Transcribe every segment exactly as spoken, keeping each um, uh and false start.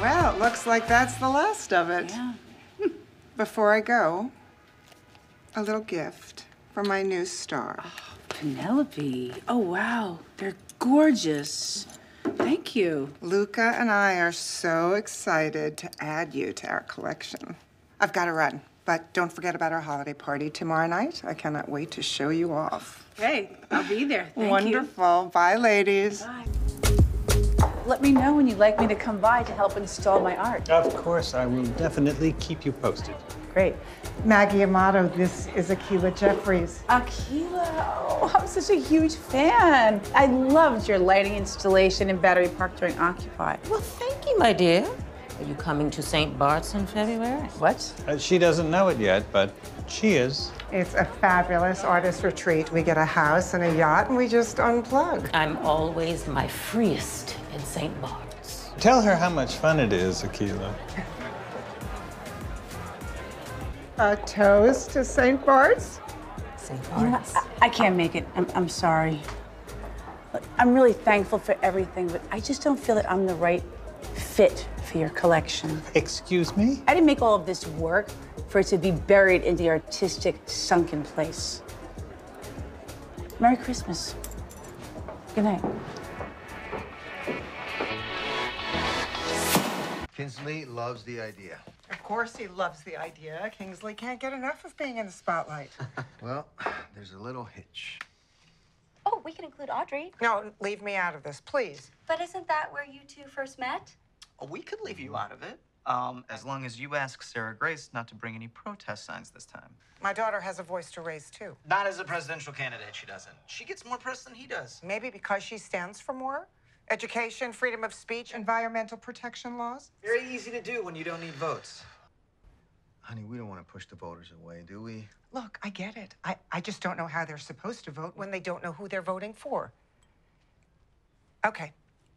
Well, it looks like that's the last of it. Yeah. Before I go, a little gift for my new star. Oh, Penelope. Oh, wow. They're gorgeous. Thank you. Luca and I are so excited to add you to our collection. I've got to run, but don't forget about our holiday party tomorrow night. I cannot wait to show you off. Hey, I'll be there. Thank Wonderful. You. Bye, ladies. Bye. Let me know when you'd like me to come by to help install my art. Of course, I will definitely keep you posted. Great. Maggie Amato, this is Akilah Jeffries. Akilah, oh, I'm such a huge fan. I loved your lighting installation in Battery Park during Occupy. Well, thank you, my dear. Are you coming to Saint Bart's in February? What? Uh, she doesn't know it yet, but she is. It's a fabulous artist retreat. We get a house and a yacht, and we just unplug. I'm always my freest in Saint Bart's. Tell her how much fun it is, Akilah. A toast to Saint Bart's? Saint Bart's. You know, I, I can't make it. I'm, I'm sorry. Look, I'm really thankful for everything, but I just don't feel that I'm the right fit for your collection. Excuse me? I didn't make all of this work for it to be buried in the artistic, sunken place. Merry Christmas. Good night. Kingsley loves the idea. Of course he loves the idea. Kingsley can't get enough of being in the spotlight. Well, there's a little hitch. Oh, we can include Audrey. No, leave me out of this, please. But isn't that where you two first met? Oh, we could leave you out of it, um, as long as you ask Sarah Grace not to bring any protest signs this time. My daughter has a voice to raise, too. Not as a presidential candidate, she doesn't. She gets more press than he does. Maybe because she stands for more? Education, freedom of speech, environmental protection laws? Very easy to do when you don't need votes. Honey, we don't want to push the voters away, do we? Look, I get it. I, I just don't know how they're supposed to vote when they don't know who they're voting for. Okay.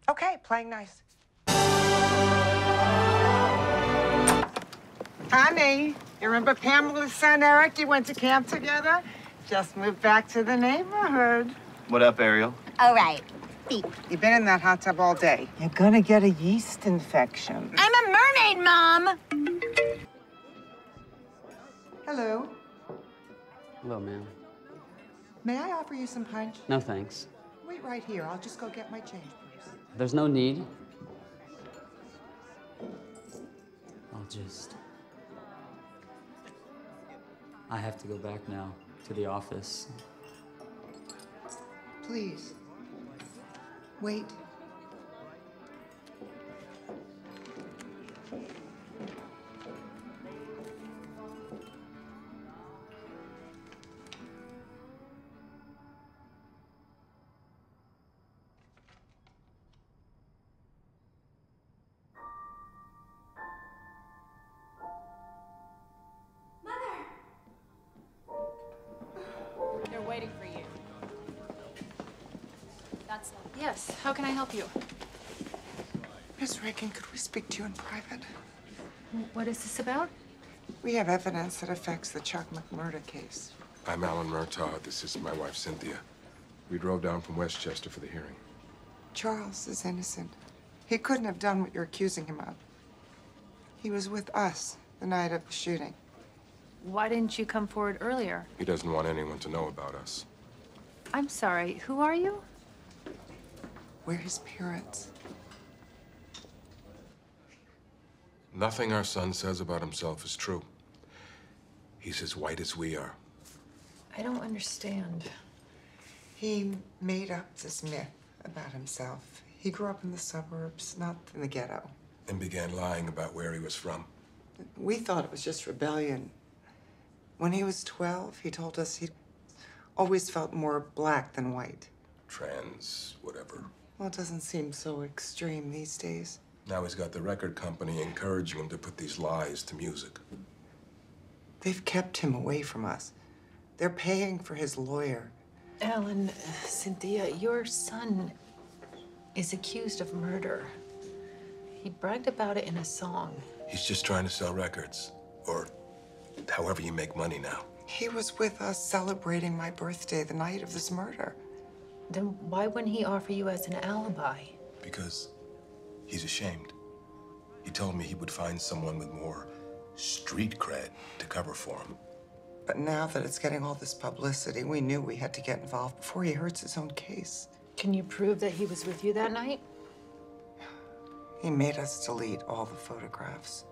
Okay, playing nice. Honey, you remember Pamela's son, Eric? You went to camp together? Just moved back to the neighborhood. What up, Ariel? All right. Eat. You've been in that hot tub all day. You're gonna get a yeast infection. I'm a mermaid, Mom! Hello. Hello, ma'am. May I offer you some punch? No, thanks. Wait right here. I'll just go get my change, please. There's no need. I'll just... I have to go back now to the office. Please. Wait. Yes, how can I help you? Miss Reagan, could we speak to you in private? What is this about? We have evidence that affects the Chuck McMurdo case. I'm Alan Murtaugh. This is my wife, Cynthia. We drove down from Westchester for the hearing. Charles is innocent. He couldn't have done what you're accusing him of. He was with us the night of the shooting. Why didn't you come forward earlier? He doesn't want anyone to know about us. I'm sorry, who are you? We're his parents. Nothing our son says about himself is true. He's as white as we are. I don't understand. He made up this myth about himself. He grew up in the suburbs, not in the ghetto. And began lying about where he was from. We thought it was just rebellion. When he was twelve, he told us he always felt more black than white. Trans, whatever. Well, it doesn't seem so extreme these days. Now he's got the record company encouraging him to put these lies to music. They've kept him away from us. They're paying for his lawyer. Alan, uh, Cynthia, your son is accused of murder. He bragged about it in a song. He's just trying to sell records, or however you make money now. He was with us celebrating my birthday the night of this murder. Then why wouldn't he offer you as an alibi? Because he's ashamed. He told me he would find someone with more street cred to cover for him. But now that it's getting all this publicity, we knew we had to get involved before he hurts his own case. Can you prove that he was with you that night? He made us delete all the photographs.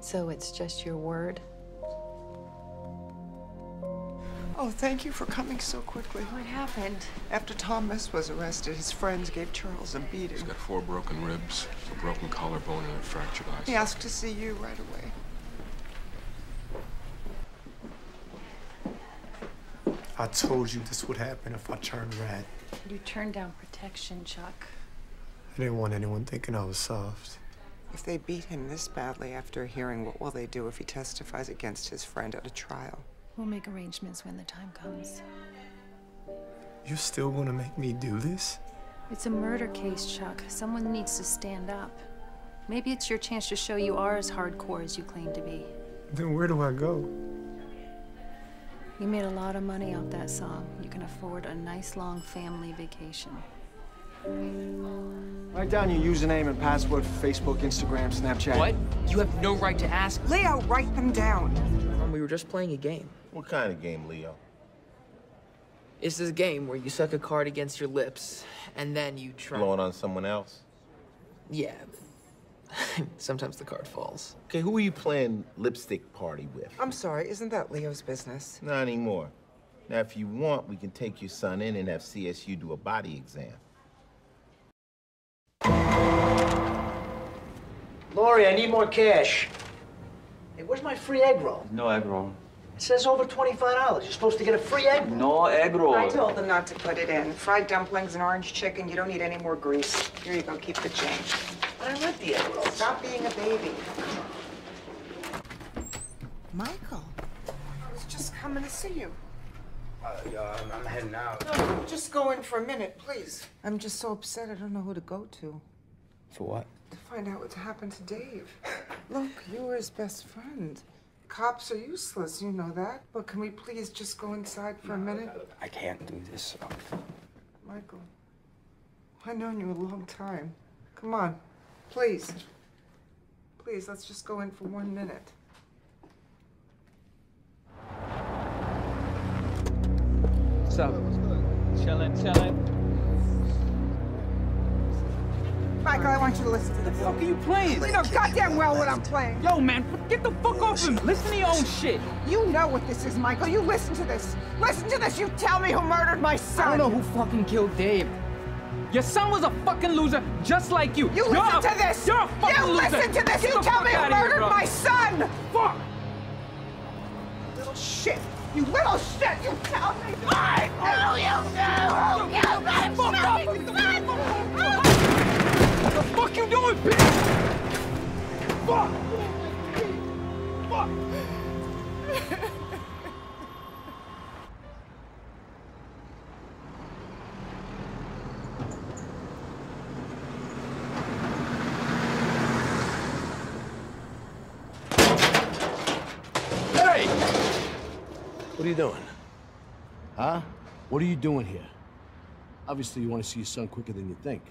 So it's just your word? Oh, thank you for coming so quickly. What happened? After Thomas was arrested, his friends gave Charles a beating. He's got four broken ribs, a broken collarbone, and a fractured eye. He asked to see you right away. I told you this would happen if I turned red. You turned down protection, Chuck. I didn't want anyone thinking I was soft. If they beat him this badly after a hearing, what will they do if he testifies against his friend at a trial? We'll make arrangements when the time comes. You're still gonna make me do this? It's a murder case, Chuck. Someone needs to stand up. Maybe it's your chance to show you are as hardcore as you claim to be. Then where do I go? You made a lot of money off that song. You can afford a nice long family vacation. Write down your username and password for Facebook, Instagram, Snapchat. What? You have no right to ask. Leo, write them down. Mom, we were just playing a game. What kind of game, Leo? It's this game where you suck a card against your lips and then you try. Blowing on someone else? Yeah. Sometimes the card falls. Okay, who are you playing lipstick party with? I'm sorry, isn't that Leo's business? Not anymore. Now, if you want, we can take your son in and have C S U do a body exam. Lori, I need more cash. Hey, where's my free egg roll? No egg roll. It says over twenty-five dollars. You're supposed to get a free egg roll. No egg roll. I told them not to put it in. Fried dumplings and orange chicken. You don't need any more grease. Here you go. Keep the change. I like the egg roll. Stop being a baby. Michael, I was just coming to see you. Uh, yeah, I'm, I'm heading out. No, just go in for a minute, please. I'm just so upset. I don't know who to go to. For what? To find out what's happened to Dave. Look, you were his best friend. Cops are useless, you know that. But can we please just go inside for no, a minute? I can't do this. Michael, I've known you a long time. Come on, please. Please, let's just go in for one minute. What's up? Chillin', chillin'. Michael, I want you to listen to this. What the fuck are you playing? You know goddamn well what I'm playing. Yo, man, get the fuck off him. Listen to your own shit. You know what this is, Michael. You listen to this. Listen to this. You tell me who murdered my son. I don't know who fucking killed Dave. Your son was a fucking loser just like you. You you're listen a, to this. You're a fucking you loser. You listen to this. Get you tell me who murdered here, my son. Fuck. Little shit. You little shit. You tell me. I know you know who killed my son. What the fuck you doing, bitch? Fuck! Fuck! Hey! What are you doing? Huh? What are you doing here? Obviously, you want to see your son quicker than you think.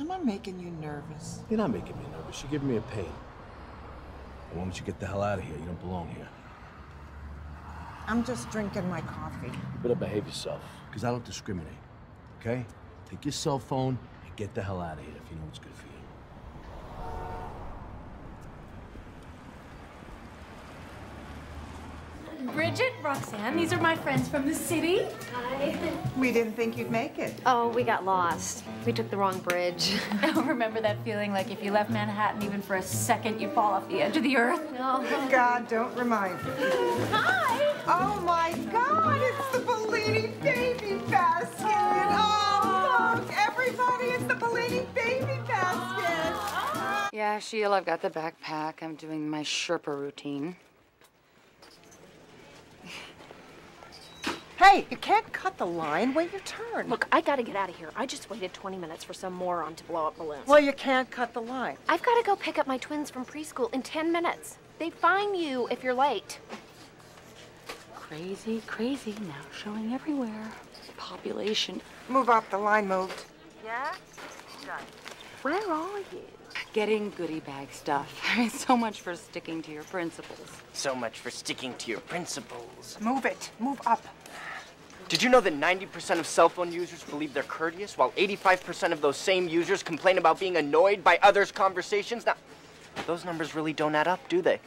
Am I making you nervous? You're not making me nervous. You're giving me a pain. Why don't you get the hell out of here? You don't belong here. I'm just drinking my coffee. You better behave yourself, because I don't discriminate, okay? Take your cell phone and get the hell out of here if you know what's good for you. Bridget, Roxanne, these are my friends from the city. Hi. We didn't think you'd make it. Oh, we got lost. We took the wrong bridge. I remember that feeling like if you left Manhattan even for a second, you'd fall off the edge of the earth. No. God, don't remind me. Hi. Oh, my God, it's the Bellini Baby Basket. Oh, look, everybody, it's the Bellini Baby Basket. Yeah, Sheila, I've got the backpack. I'm doing my Sherpa routine. Hey, you can't cut the line. Wait your turn. Look, I gotta get out of here. I just waited twenty minutes for some moron to blow up balloons. Well, you can't cut the line. I've gotta go pick up my twins from preschool in ten minutes. They fine you if you're late. Crazy, crazy, now showing everywhere. Population. Move up, the line moved. Yeah? Done. Where are you? getting goodie bag stuff. I mean, so much for sticking to your principles. So much for sticking to your principles. Move it. Move up. Did you know that ninety percent of cell phone users believe they're courteous, while eighty-five percent of those same users complain about being annoyed by others' conversations? Now, those numbers really don't add up, do they?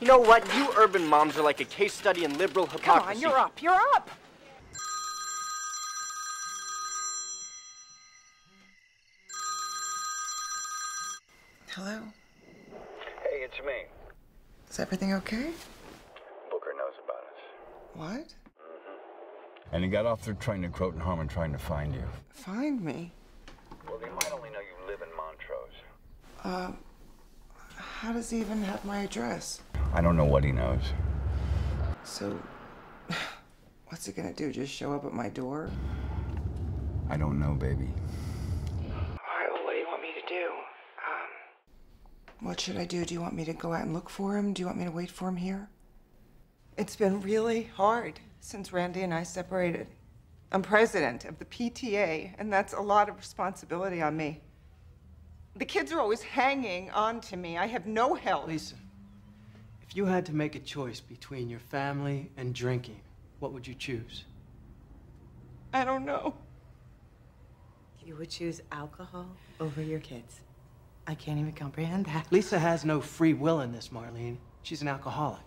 You know what? You urban moms are like a case study in liberal hypocrisy. Come on, you're up. You're up. Hello? Hey, it's me. Is everything okay? Booker knows about us. What? Mm-hmm. And he got off their train to Croton Harmon trying to find you. Find me? Well, they might only know you live in Montrose. Uh, how does he even have my address? I don't know what he knows. So, what's he gonna do? Just show up at my door? I don't know, baby. What should I do? Do you want me to go out and look for him? Do you want me to wait for him here? It's been really hard since Randy and I separated. I'm president of the P T A, and that's a lot of responsibility on me. The kids are always hanging on to me. I have no help. Lisa, if you had to make a choice between your family and drinking, what would you choose? I don't know. You would choose alcohol over your kids. I can't even comprehend that. Lisa has no free will in this, Marlene. She's an alcoholic.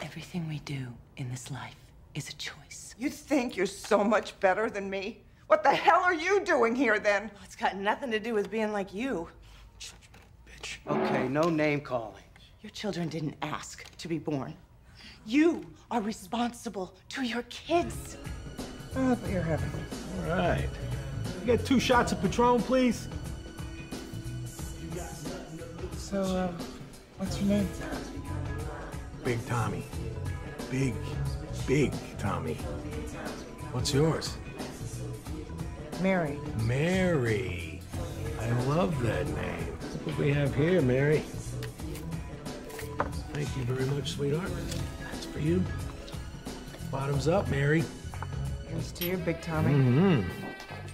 Everything we do in this life is a choice. You think you're so much better than me? What the hell are you doing here, then? Well, it's got nothing to do with being like you. Bitch. Okay, no name calling. Your children didn't ask to be born. You are responsible to your kids. Oh, but you're having it. All right. You got two shots of Patron, please? So, uh, what's your name? Big Tommy. Big, big Tommy. What's yours? Mary. Mary. I love that name. Look what we have here, Mary. Thank you very much, sweetheart. That's for you. Bottoms up, Mary. Here's to you, Big Tommy. Mm-hmm.